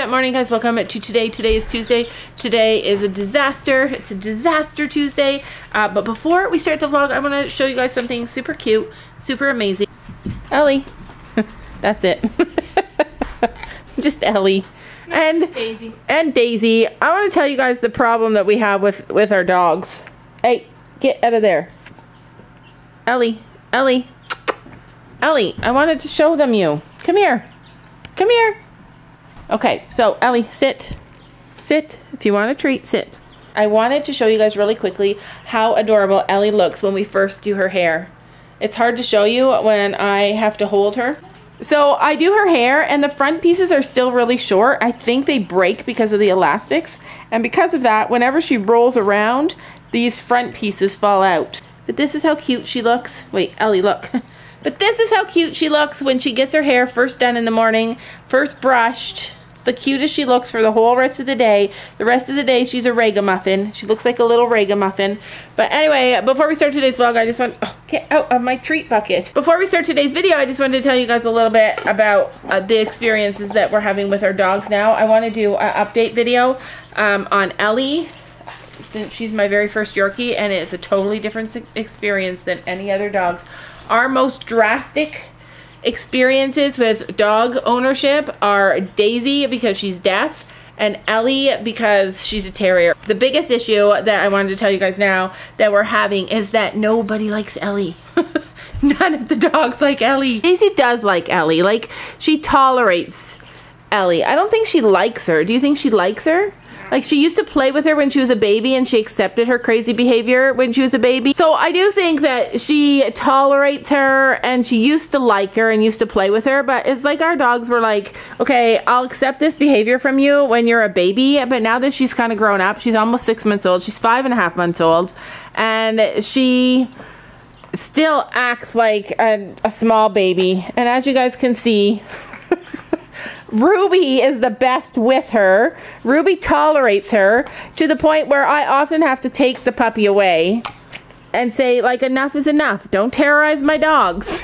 Good morning, guys. Welcome to today. Today is Tuesday. Today is a disaster. It's a disaster Tuesday. But before we start the vlog, I want to show you guys something super cute, super amazing. Ellie. That's it. Just Ellie. No, and just Daisy. And Daisy. I want to tell you guys the problem that we have with our dogs. Hey, get out of there. Ellie. Ellie. Ellie, I wanted to show them you. Come here. Come here. Okay, so Ellie, sit. Sit. If you want a treat, sit. I wanted to show you guys really quickly how adorable Ellie looks when we first do her hair. It's hard to show you when I have to hold her. So I do her hair, and the front pieces are still really short. I think they break because of the elastics. And because of that, whenever she rolls around, these front pieces fall out. But this is how cute she looks. Wait, Ellie, look. But this is how cute she looks when she gets her hair first done in the morning, first brushed. It's the cutest she looks for the whole rest of the day. The rest of the day, she's a ragamuffin. She looks like a little ragamuffin. But anyway, before we start today's vlog, I just want to get out of my treat bucket. Before we start today's video, I just wanted to tell you guys a little bit about the experiences that we're having with our dogs now. I want to do an update video on Ellie, since she's my very first Yorkie, and it's a totally different experience than any other dogs. Our most drastic experiences with dog ownership are Daisy because she's deaf and Ellie because she's a terrier. The biggest issue that I wanted to tell you guys now that we're having is that nobody likes Ellie. None of the dogs like Ellie. Daisy does like Ellie. Like, she tolerates Ellie. I don't think she likes her. Do you think she likes her? Like, she used to play with her when she was a baby, and she accepted her crazy behavior when she was a baby. So I do think that she tolerates her, and she used to like her and used to play with her, but it's like our dogs were like, okay, I'll accept this behavior from you when you're a baby, but now that she's kind of grown up, she's almost 6 months old, she's 5.5 months old, and she still acts like a small baby. And as you guys can see, Ruby is the best with her. Ruby tolerates her to the point where I often have to take the puppy away and say, like, enough is enough. Don't terrorize my dogs.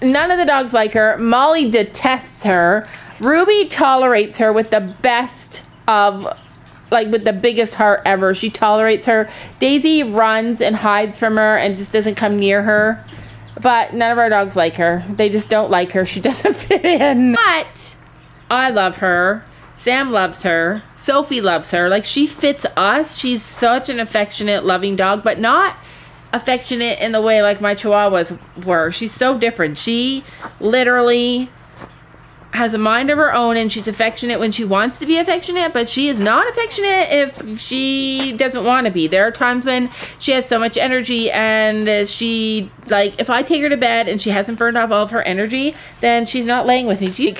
None of the dogs like her. Molly detests her. Ruby tolerates her with the best of, like, with the biggest heart ever. She tolerates her. Daisy runs and hides from her and just doesn't come near her. But none of our dogs like her. They just don't like her. She doesn't fit in. But I love her. Sam loves her. Sophie loves her. Like, she fits us. She's such an affectionate, loving dog, but not affectionate in the way like my Chihuahuas were. She's so different. She literally has a mind of her own, and she's affectionate when she wants to be affectionate, but she is not affectionate if she doesn't want to be. There are times when she has so much energy, and she, like, if I take her to bed and she hasn't burned off all of her energy, then she's not laying with me. She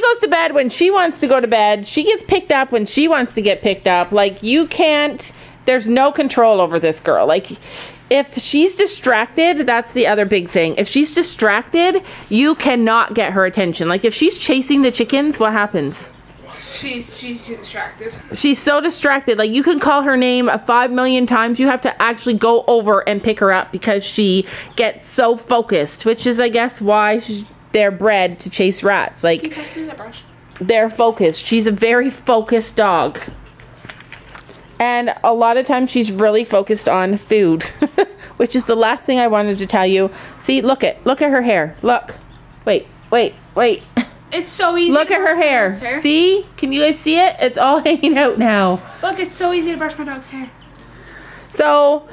goes to bed when she wants to go to bed. She gets picked up when she wants to get picked up. Like, you can't, there's no control over this girl. Like, if she's distracted, that's the other big thing. If she's distracted, you cannot get her attention. Like, if she's chasing the chickens, what happens? She's too distracted. She's so distracted. Like, you can call her name 5 million times. You have to actually go over and pick her up because she gets so focused, which is, I guess, why they're bred to chase rats. Like, can you pass me that brush? They're focused. She's a very focused dog. And a lot of times she's really focused on food, which is the last thing I wanted to tell you. See, look at her hair. Look, wait. It's so easy. Look at her hair. See, can you guys see it? It's all hanging out now. Look, it's so easy to brush my dog's hair. So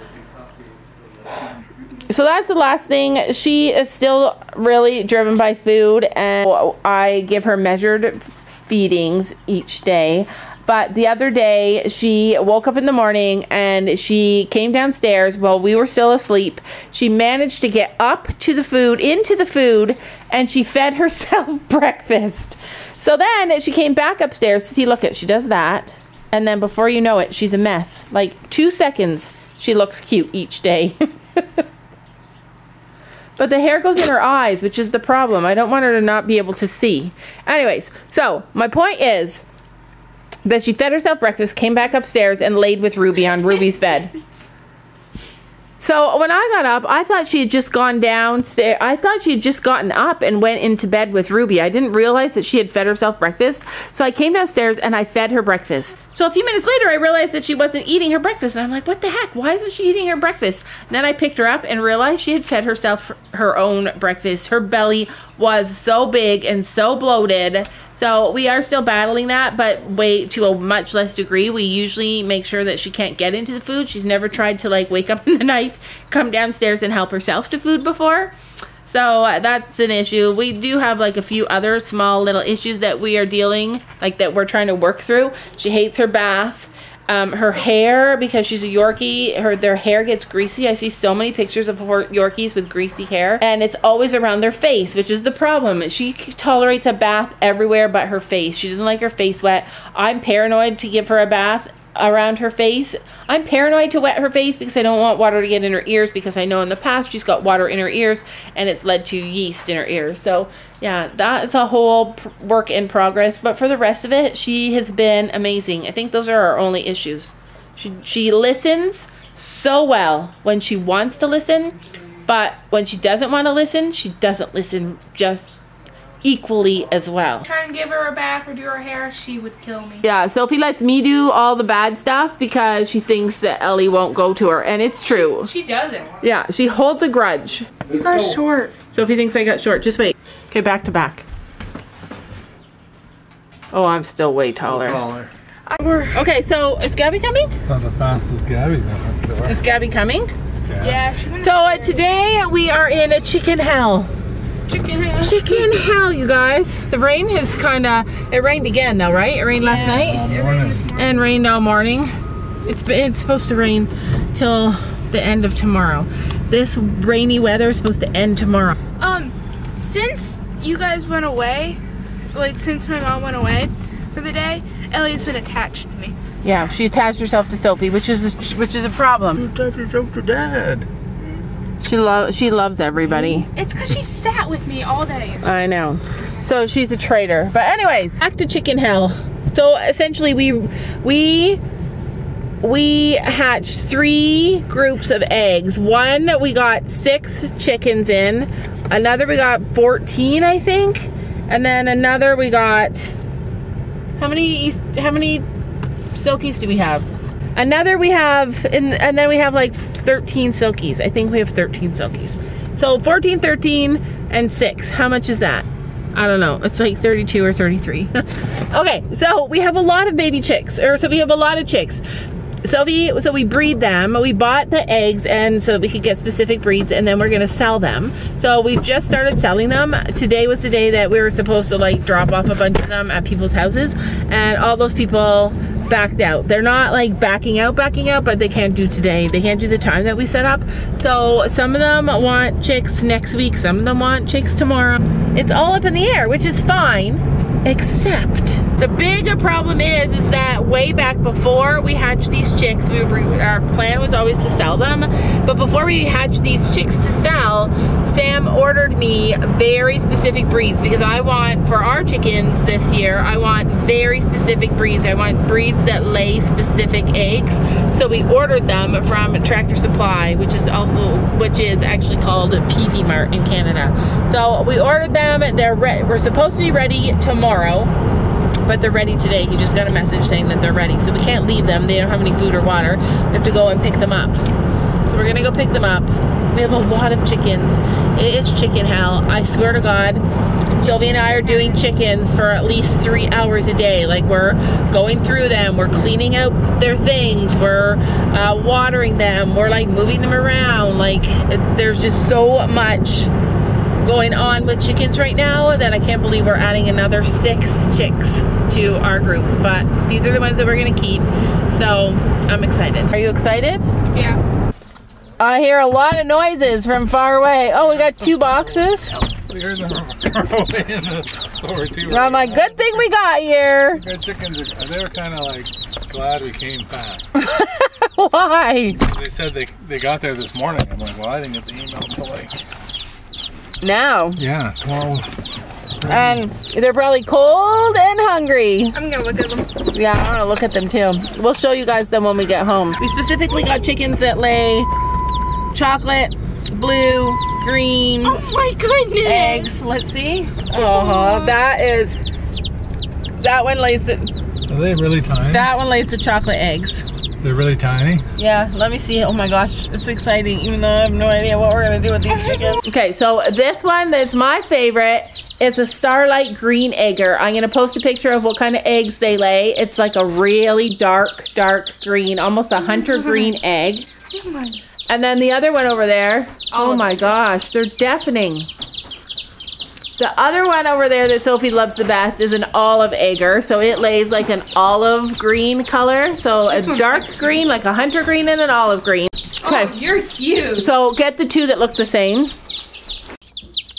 that's the last thing. She is still really driven by food, and I give her measured feedings each day. But the other day, she woke up in the morning and she came downstairs while we were still asleep. She managed to get up to the food, into the food, and she fed herself breakfast. So then she came back upstairs. See, look it, she does that. And then before you know it, she's a mess. Like, 2 seconds, she looks cute each day. But the hair goes in her eyes, which is the problem. I don't want her to not be able to see. Anyways, so my point is that she fed herself breakfast, came back upstairs, and laid with Ruby on Ruby's bed. So when I got up, I thought she had just gone downstairs. I thought she had just gotten up and went into bed with Ruby. I didn't realize that she had fed herself breakfast. So I came downstairs and I fed her breakfast. So a few minutes later, I realized that she wasn't eating her breakfast. And I'm like, what the heck? Why isn't she eating her breakfast? And then I picked her up and realized she had fed herself her own breakfast. Her belly was so big and so bloated. So we are still battling that, but to a much less degree. We usually make sure that she can't get into the food. She's never tried to like wake up in the night, come downstairs and help herself to food before. So that's an issue. We do have like a few other small little issues that we are dealing, like that we're trying to work through. She hates her bath. Her hair, because she's a Yorkie, their hair gets greasy. I see so many pictures of Yorkies with greasy hair, and it's always around their face, which is the problem. She tolerates a bath everywhere but her face. She doesn't like her face wet. I'm paranoid to give her a bath around her face. I'm paranoid to wet her face because I don't want water to get in her ears, because I know in the past she's got water in her ears and it's led to yeast in her ears. So yeah, that's a whole work in progress, but for the rest of it, she has been amazing. I think those are our only issues. She listens so well when she wants to listen, but when she doesn't want to listen, she doesn't listen just equally as well. Try and give her a bath or do her hair, she would kill me. Yeah, Sophie lets me do all the bad stuff because she thinks that Ellie won't go to her, and it's true. She doesn't. Yeah, she holds a grudge. You got short. Sophie thinks I got short. Just wait. Okay, back to back. Oh, I'm still way taller. Okay, so is Gabby coming? It's not the fastest Gabby's gonna come. Is Gabby coming? Yeah. So today we are in a chicken hell. Chicken hell. Chicken hell, you guys. The rain has kind of. It rained again, though, right? It rained last night. It rained and rained all morning. It's supposed to rain till the end of tomorrow. This rainy weather is supposed to end tomorrow. Since you guys went away, like since my mom went away for the day, Ellie's been attached to me. Yeah, she attached herself to Sophie, which is a problem. She attached herself to Dad. She loves everybody. It's because she sat with me all day. I know. So she's a traitor. But anyways, back to chicken hell. So essentially, we hatched 3 groups of eggs. One, we got 6 chickens in. Another, we got 14, I think. And then another, we got, how many silkies do we have? Another we have, and then we have like 13 silkies. I think we have 13 silkies. So 14, 13, and 6. How much is that? I don't know, it's like 32 or 33. Okay, so we have a lot of baby chicks, so we have a lot of chicks. So we breed them. We bought the eggs and so we could get specific breeds, and then we're gonna sell them. So we've just started selling them. Today was the day that we were supposed to like drop off a bunch of them at people's houses, and all those people backed out. They're not like backing out, but they can't do today. They can't do the time that we set up. So some of them want chicks next week. Some of them want chicks tomorrow. It's all up in the air, which is fine. Except the bigger problem is that way back before we hatched these chicks, our plan was always to sell them. But before we hatched these chicks to sell, Sam ordered me very specific breeds, because I want, for our chickens this year, I want very specific breeds. I want breeds that lay specific eggs. So we ordered them from Tractor Supply, which is actually called Peavey Mart in Canada. So we ordered them. We're supposed to be ready tomorrow. But they're ready today. He just got a message saying that they're ready. So we can't leave them. They don't have any food or water. We have to go and pick them up. So we're gonna go pick them up. We have a lot of chickens. It is chicken hell. I swear to God, Sylvie and I are doing chickens for at least 3 hours a day. Like, we're going through them, we're cleaning out their things, we're watering them, we're like moving them around. Like, there's just so much going on with chickens right now that I can't believe we're adding another 6 chicks to our group. But these are the ones that we're gonna keep, so I'm excited. Are you excited? Yeah. I hear a lot of noises from far away. Oh, we got 2 boxes. We heard them far away in the store too. Well, my good thing we got here. Our chickens, they were kind of like glad we came fast. Why? They said they got there this morning. I'm like, well, I didn't get the email until like now. Yeah, 12. And they're probably cold and hungry. I'm gonna look at them. Yeah, I wanna look at them too. We'll show you guys them when we get home. We specifically got chickens that lay chocolate, blue, green. Oh my goodness. Eggs. Let's see. Oh, that is, that one lays the, are they really tiny? That one lays the chocolate eggs. They're really tiny? Yeah, let me see. Oh my gosh, it's exciting, even though I have no idea what we're gonna do with these chickens. Okay, so this one that's my favorite is a starlight green egger. I'm gonna post a picture of what kind of eggs they lay. It's like a really dark green, almost a hunter green egg. And then the other one over there, oh my gosh, they're deafening. The other one over there that Sophie loves the best is an olive egger. So it lays like an olive green color. So a dark green, like a hunter green and an olive green. Okay. Oh, you're huge. So get the two that look the same.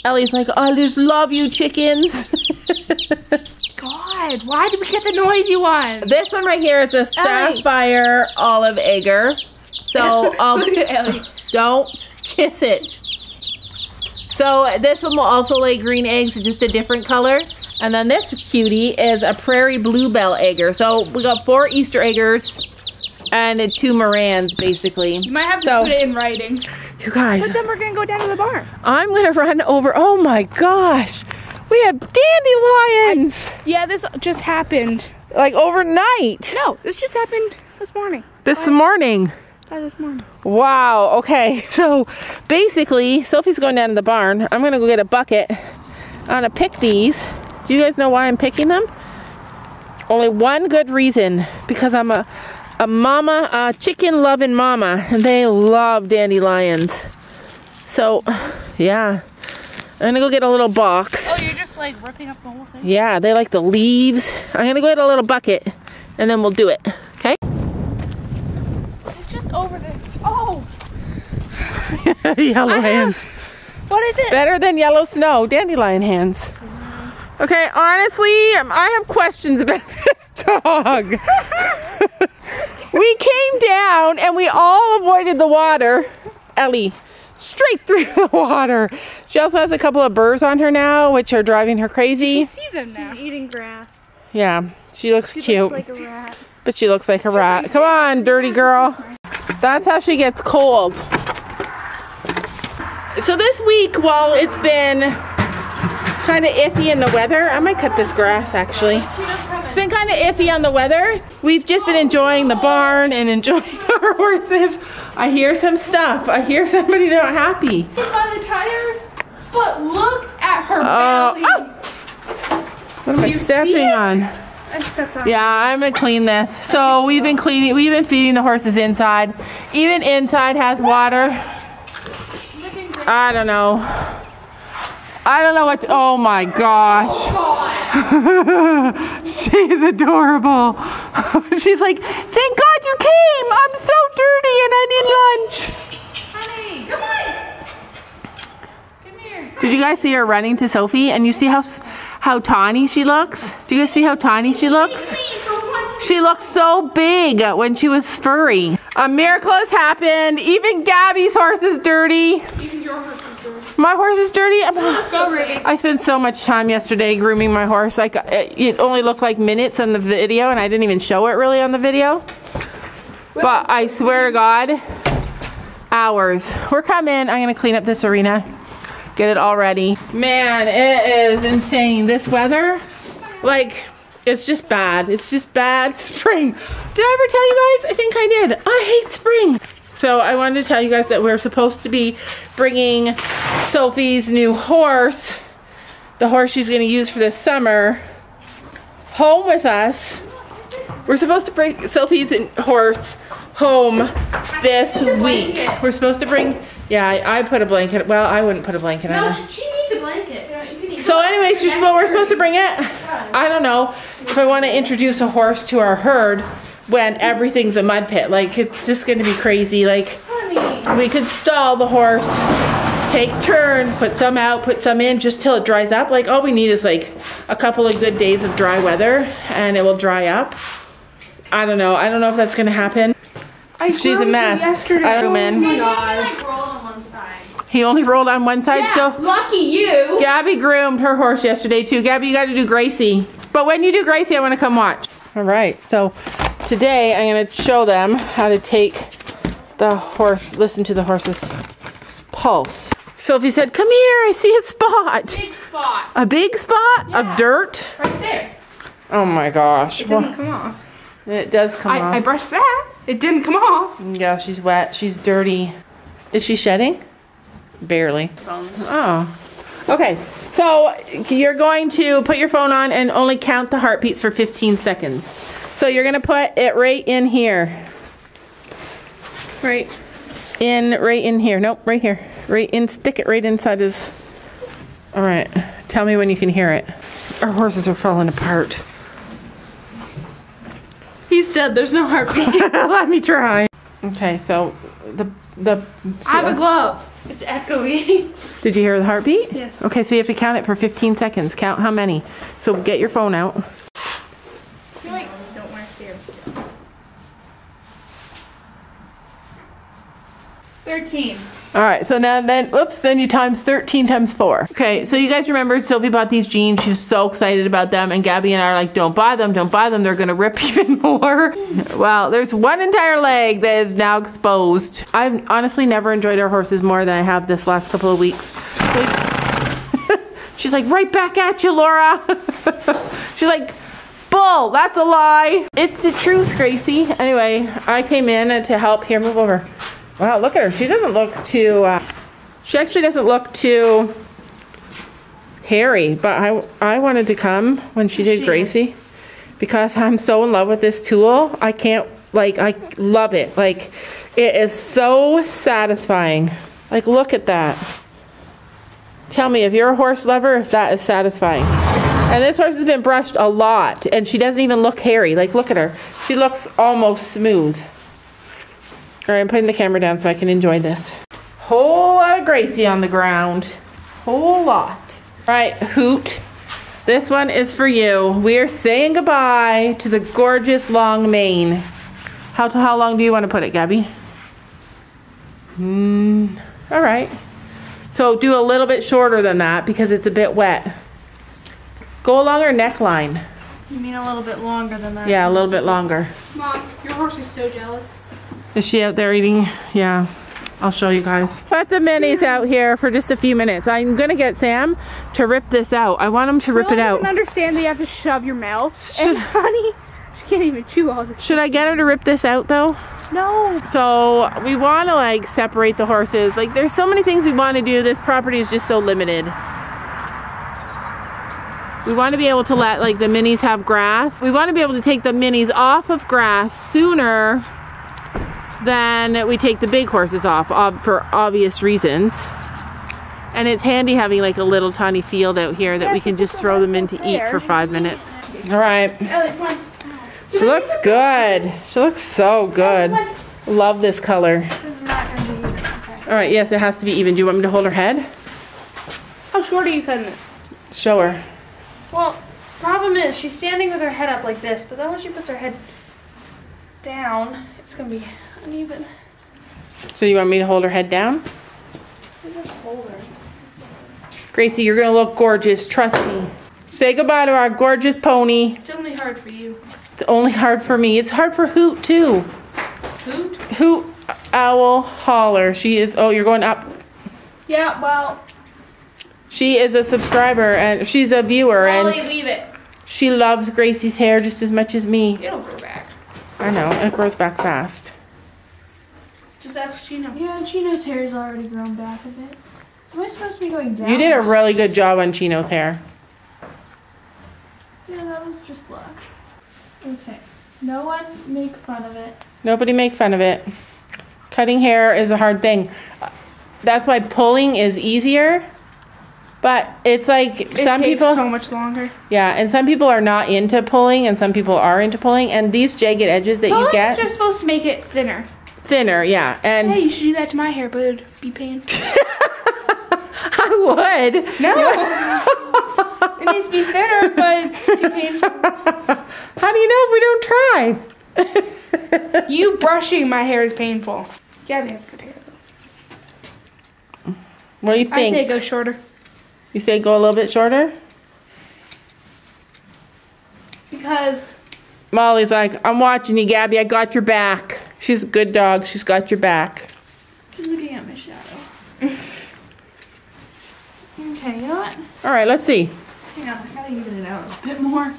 Ellie's like, I just love you chickens. God, why did we get the noisy one? This one right here is a sapphire olive egger. So don't kiss it. So this one will also lay green eggs, just a different color. And then this cutie is a prairie bluebell egger. So we got 4 Easter eggers and 2 Morans, basically. You might have to put it in writing. You guys. But then we're gonna go down to the barn. I'm gonna run over, oh my gosh. We have dandelions. Yeah, this just happened. Like overnight. No, this just happened this morning. This morning. Wow, okay, so basically Sophie's going down to the barn. I'm gonna go get a bucket. I'm gonna pick these. Do you guys know why I'm picking them? Only one good reason, because I'm a mama, a chicken loving mama, and they love dandelions. So yeah, I'm gonna go get a little box. Oh, you're just like ripping up the whole thing? Yeah, they like the leaves. I'm gonna go get a little bucket and then we'll do it. Over there. Oh! Yellow hands. What is it? Better than yellow snow. Dandelion hands. Okay, honestly, I have questions about this dog. We came down and we all avoided the water. Ellie, straight through the water. She also has a couple of burrs on her now, which are driving her crazy. You can see them now. She's eating grass. Yeah, she looks cute. Looks like a rat. But she looks like a rat. Come on, dirty girl. That's how she gets cold. So this week, while it's been kind of iffy in the weather, I might cut this grass actually. It's been kind of iffy on the weather. We've just been enjoying the barn and enjoying our horses. I hear some stuff. I hear somebody not happy. Look on the tires, but look at her belly. Oh. What am I stepping on? I stepped on. Yeah, I'm gonna clean this. So we've been cleaning, we've been feeding the horses inside. Even inside has water. I don't know. I don't know what to, oh my gosh. She's adorable. She's like, thank God you came. I'm so dirty and I need lunch. Honey, come on. Come here. Did you guys see her running to Sophie? And you see how tiny she looks? Do you guys see how tiny she looks? She looked so big when she was furry. A miracle has happened. Even Gabby's horse is dirty. Even your horse is dirty. My horse is dirty? I spent so much time yesterday grooming my horse. Like, it only looked like minutes on the video and I didn't even show it really on the video. But I swear to God, hours. We're coming, I'm gonna clean up this arena. Get it all ready. Man, it is insane. This weather, like, it's just bad. It's just bad. Spring. Did I ever tell you guys? I think I did. I hate spring. So I wanted to tell you guys that we're supposed to be bringing Sophie's new horse, the horse she's gonna use for this summer, home with us. We're supposed to bring Sophie's horse home this week. We're supposed to bring, yeah, I put a blanket. Well, I wouldn't put a blanket on her. No, she needs a blanket. So anyways, we're supposed to bring it. I don't know if I want to introduce a horse to our herd when everything's a mud pit. Like, it's just going to be crazy. Like, we could stall the horse, take turns, put some out, put some in, just till it dries up. Like, all we need is like a couple of good days of dry weather and it will dry up. I don't know. I don't know if that's going to happen. She's a mess. Yesterday. I don't know, man. Oh my gosh. He only rolled on one side, yeah, so lucky you. Gabby groomed her horse yesterday too. Gabby, you got to do Gracie. But when you do Gracie, I want to come watch. All right. So today I'm going to show them how to take the horse, listen to the horse's pulse. Sophie said, come here, I see a spot. Big spot. A big spot, yeah, of dirt? Right there. Oh my gosh. It doesn't come off. It does come off. I brushed that. It didn't come off. Yeah, she's wet. She's dirty. Is she shedding? Barely. Bones. Oh. Okay, so you're going to put your phone on and only count the heartbeats for 15 seconds. So you're going to put it right in here. Right. Right in here. Nope, right here. Right in, stick it right inside his. All right, tell me when you can hear it. Our horses are falling apart. He's dead, there's no heartbeat. Let me try. Okay, so I have a glove. It's echoey. Did you hear the heartbeat? Yes. Okay, so you have to count it for 15 seconds. Count how many. So get your phone out. Wait, don't wear stairs. 13. All right, so now then you times 13 times 4. Okay, so you guys remember Sylvie bought these jeans. She was so excited about them, and Gabby and I are like, don't buy them, they're gonna rip even more. Well, there's one entire leg that is now exposed. I've honestly never enjoyed our horses more than I have this last couple of weeks. She's like, right back at you, Laura. She's like, bull, that's a lie. It's the truth, Gracie. Anyway, I came in to help. Here, move over. Wow, look at her. She doesn't look too, she actually doesn't look too hairy, but I wanted to come when she did Gracie because I'm so in love with this tool. I can't, like, I love it. Like, it is so satisfying. Like, look at that. Tell me, if you're a horse lover, if that is satisfying. And this horse has been brushed a lot, and she doesn't even look hairy. Like, look at her. She looks almost smooth. All right, I'm putting the camera down so I can enjoy this. Whole lot of Gracie on the ground. Whole lot. All right, Hoot, this one is for you. We are saying goodbye to the gorgeous long mane. How long do you want to put it, Gabby? All right. So do a little bit shorter than that because it's a bit wet. Go along her neckline. You mean a little bit longer than that? Yeah, a little bit longer. Mom, your horse is so jealous. Is she out there eating? Yeah, I'll show you guys. Put the minis out here for just a few minutes. I'm gonna get Sam to rip this out. I want him to rip it out. I don't understand that you have to shove your mouth. And honey, she can't even chew all this. Should I get her to rip this out though? No. So we want to like separate the horses. Like there's so many things we want to do. This property is just so limited. We want to be able to let like the minis have grass. We want to be able to take the minis off of grass sooner than we take the big horses off for obvious reasons. And it's handy having like a little tiny field out here that we can just throw them in to eat for 5 minutes. All right. She looks good. She looks so good. Love this color. All right, yes, it has to be even. Do you want me to hold her head? How short are you cutting it? Show her. Well, problem is she's standing with her head up like this, but then when she puts her head down, it's gonna be uneven. So you want me to hold her head down? Just hold her. Gracie, you're gonna look gorgeous, trust me. Say goodbye to our gorgeous pony. It's only hard for you. It's only hard for me. It's hard for Hoot too. Hoot? Hoot Owl Holler. She is, oh, you're going up. Yeah, well. She is a subscriber and she's a viewer. Molly, and leave it. She loves Gracie's hair just as much as me. It'll grow back. I know, it grows back fast. Just ask Chino. Yeah, Chino's hair is already grown back a bit. Am I supposed to be going down? You did a really good job on Chino's hair. Yeah, that was just luck. Okay. No one make fun of it. Nobody make fun of it. Cutting hair is a hard thing. That's why pulling is easier. But it's like it some takes people so much longer. Yeah, and some people are not into pulling, and some people are into pulling. And these jagged edges that pulling you get, just supposed to make it thinner. Thinner, yeah. And hey, you should do that to my hair, but it'd be pain. I would. No, it needs to be thinner, but it's too painful. How do you know if we don't try? You brushing my hair is painful. Yeah, that's good hair. What do you think? I say go shorter. You say go a little bit shorter? Because Molly's like, I'm watching you, Gabby. I got your back. She's a good dog. She's got your back. She's looking at my shadow. Okay, you know what? All right, let's see. Hang on, I gotta even it out a bit more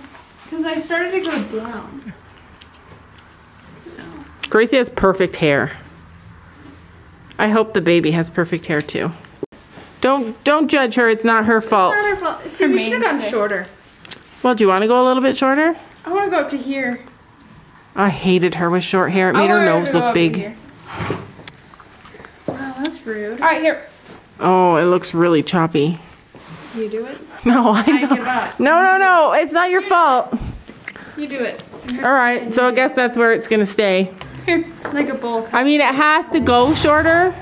because I started to go down. No. Gracie has perfect hair. I hope the baby has perfect hair too. Don't judge her. It's not her fault. It's not her fault. See, we should have gone shorter. Well, do you want to go a little bit shorter? I want to go up to here. I hated her with short hair. It made her nose look big. Wow, that's rude. All right, here. Oh, it looks really choppy. You do it? No, I give up. No. It's not your fault. You do it. All right, so I guess that's where it's going to stay. Here, like a bowl cut. I mean, it has to go shorter.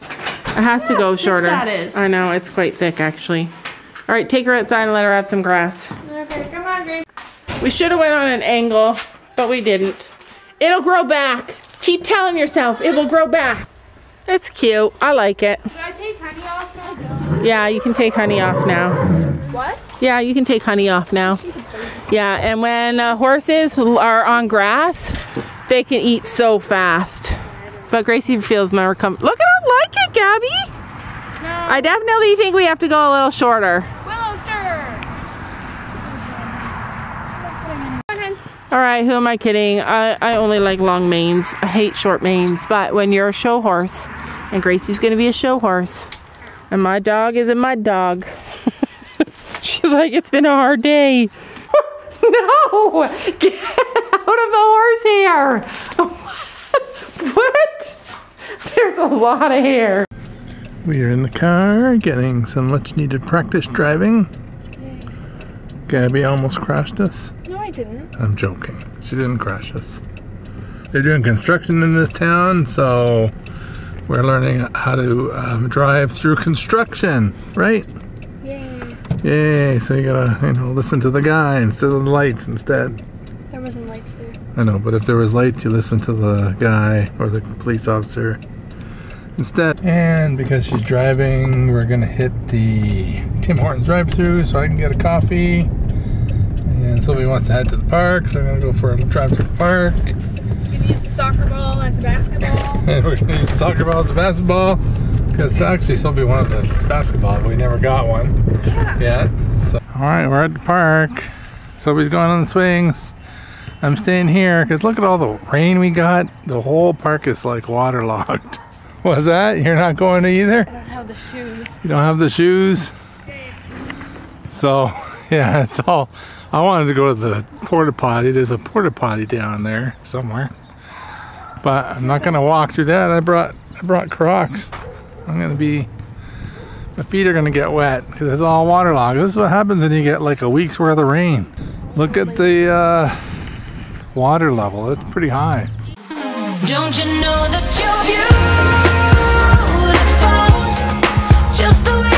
It has to go shorter. That is. I know, it's quite thick, actually. All right, take her outside and let her have some grass. Okay, come on, Grace. We should have went on an angle, but we didn't. It'll grow back. Keep telling yourself it'll grow back. It's cute. I like it. Should I take honey off now? Yeah, you can take honey off now. What? Yeah, you can take honey off now. Yeah, and when horses are on grass, they can eat so fast. But Gracie feels more comfortable. Look at her like it, Gabby. No. I definitely think we have to go a little shorter. Willow stir. All right, who am I kidding? I only like long manes. I hate short manes. But when you're a show horse, and Gracie's gonna be a show horse, and my dog is a mud dog. She's like, it's been a hard day. No, get out of the horse hair. What? There's a lot of hair. We are in the car getting some much needed practice driving. Yay. Gabby almost crashed us. No, I didn't. I'm joking. She didn't crash us. They're doing construction in this town, so we're learning how to drive through construction, right? Yay. Yay, so you gotta, you know, listen to the guy instead of the lights instead. There wasn't lights there. I know, but if there was lights, you listen to the guy or the police officer instead. And because she's driving, we're gonna hit the Tim Hortons drive-thru so I can get a coffee. And Sophie wants to head to the park, so we're gonna go for a drive to the park. You can use a soccer ball as a basketball. And we're gonna use a soccer ball as a basketball because actually Sophie wanted a basketball, but we never got one. Yeah. Yet, so. All right, we're at the park. Sophie's going on the swings. I'm staying here because look at all the rain we got. The whole park is like waterlogged. What's that? You're not going to either? I don't have the shoes. You don't have the shoes? So, yeah, it's all... I wanted to go to the porta potty. There's a porta potty down there somewhere. But I'm not going to walk through that. I brought Crocs. I'm going to be... My feet are going to get wet because it's all waterlogged. This is what happens when you get like a week's worth of rain. Look at the water level. It's pretty high. Don't you know that you're beautiful? Just the way